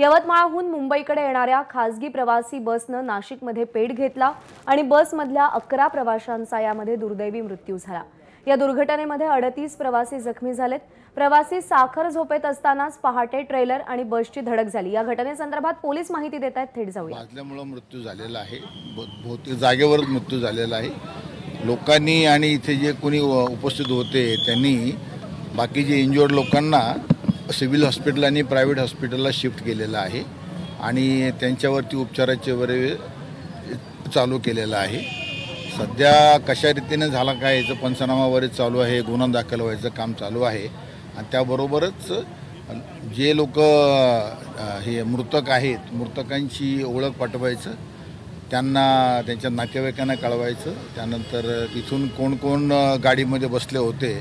यवतमाळहून मुंबईकडे येणाऱ्या खासगी प्रवासी बसने नाशिकमध्ये पेट घेतला आणि बसमधल्या 11 प्रवाशांचा यामध्ये दुर्दैवी मृत्यू झाला। या दुर्घटनेमध्ये 38 प्रवासी जखमी झालेत। प्रवासी साखर झोपेत असतानाच पहाटे ट्रेलर आणि बसची धडक झाली। या घटनेसंदर्भात पोलीस माहिती देतात, थेट जाऊया। वाजल्यामुळे मृत्यू झालेला आहे, भौतिक जागेवर मृत्यू झालेला आहे। लोकांनी आणि इथे जे कोणी उपस्थित होते त्यांनी बाकी जे इंजर्ड लोकांना सिव्हिल हॉस्पिटल आणि प्रायव्हेट हॉस्पिटलला शिफ्ट केलेला आहे आणि त्यांच्यावरती उपचाराचे वगैरे चालू केलेला आहे। सध्या कशा रीतीने झाला काय याचा पंचनामा वगैरे चालू आहे, गुन्हा दाखल व्हायचं काम चालू आहे आणि त्याबरोबरच जे लोक हे मृतक आहेत मृतकांची ओळख पटवायचं, त्यांना त्यांच्या नातेवाईकांना कळवायचं। त्यानंतर तिथून कोण कोण गाडीमध्ये बसले होते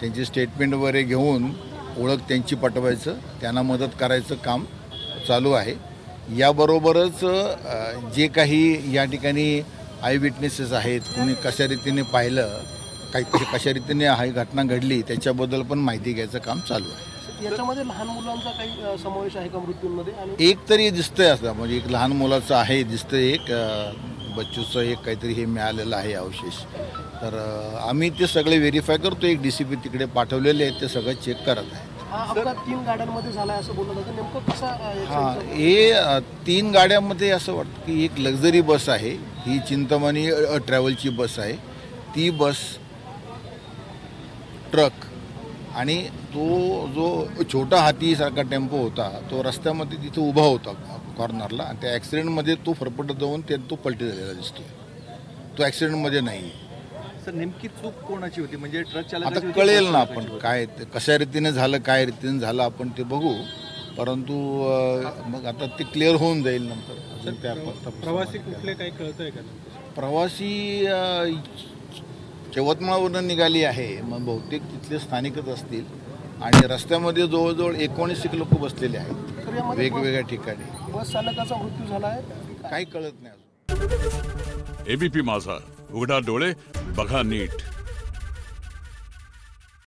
त्यांची स्टेटमेंट वगैरे घेऊन ओळख त्यांची पटवायचं, त्यांना मदत करायचं काम चालू आहे। याबरोबरच जे काही या ठिकाणी आई विटनेसेस आहेत, कोणी कशा रीतीने पाहिलं, काही कशा रीतीने ही घटना घडली त्याच्याबद्दल पण माहिती घ्यायचं काम चालू आहे। याच्यामध्ये लहान मुलांचा काही समावेश आहे का मृत्यूंमध्ये? आणि एक तरी दिसतंय असं, म्हणजे एक लहान मुलाचं आहे दिसतंय, एक बच्चूचं एक काहीतरी हे मिळालेलं आहे अवशेष। तर आम्ही ते सगळे व्हेरीफाय करतो, एक डीसीपी तिकडे पाठवलेले आहेत, ते सगळं चेक करत आहे। हा 3 गाड्यांमध्ये झाला असं बोललं होतं, नेमकं कसं? हे 3 गाड्यांमध्ये असं वाटतं की एक लक्झरी बस आहे, ही चिंतामणी ट्रॅव्हलची बस आहे, ती बस ट्रक आणि तो जो छोटा हातीसारखा टेम्पो होता तो रस्त्यामध्ये तिथे उभा होता कॉर्नरला आणि त्या ॲक्सिडेंटमध्ये तो फरफटत जाऊन तो पलटी झालेला दिसतो। तो ॲक्सिडेंटमध्ये नाही सर, नेमकी चूक कोणाची होती? म्हणजे ट्रक चालकाची? आता कळेल ना आपण काय कशा रीतीने झालं, काय रीतीने झालं आपण ते बघू, परंतु मग आता ते क्लिअर होऊन जाईल नंतर त्या प्रवासी कुठले काही कळतंय का? प्रवासी यवतमाळवरून निघाली आहे, मग बहुतेक तिथले स्थानिकच असतील आणि रस्त्यामध्ये जवळजवळ 19 लोक बसलेले आहेत वेगवेगळ्या ठिकाणी। बस चालकाचा मृत्यू झाला आहे, काही कळत नाही। एबीपी माझा, उघडा डोळे बघा नीट।